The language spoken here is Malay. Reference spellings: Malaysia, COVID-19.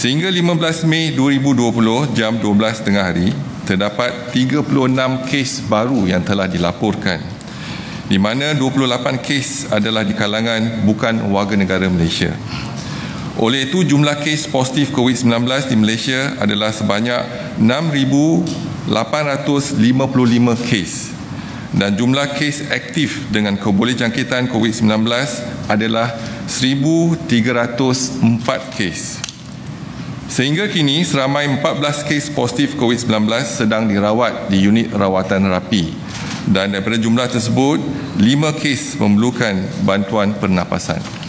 Sehingga 15 Mei 2020 jam 12:30 terdapat 36 kes baru yang telah dilaporkan, di mana 28 kes adalah di kalangan bukan warga negara Malaysia. Oleh itu, jumlah kes positif COVID-19 di Malaysia adalah sebanyak 6,855 kes dan jumlah kes aktif dengan kebolehjangkitan COVID-19 adalah 1,304 kes. Sehingga kini, seramai 14 kes positif COVID-19 sedang dirawat di unit rawatan rapi dan daripada jumlah tersebut, 5 kes memerlukan bantuan pernafasan.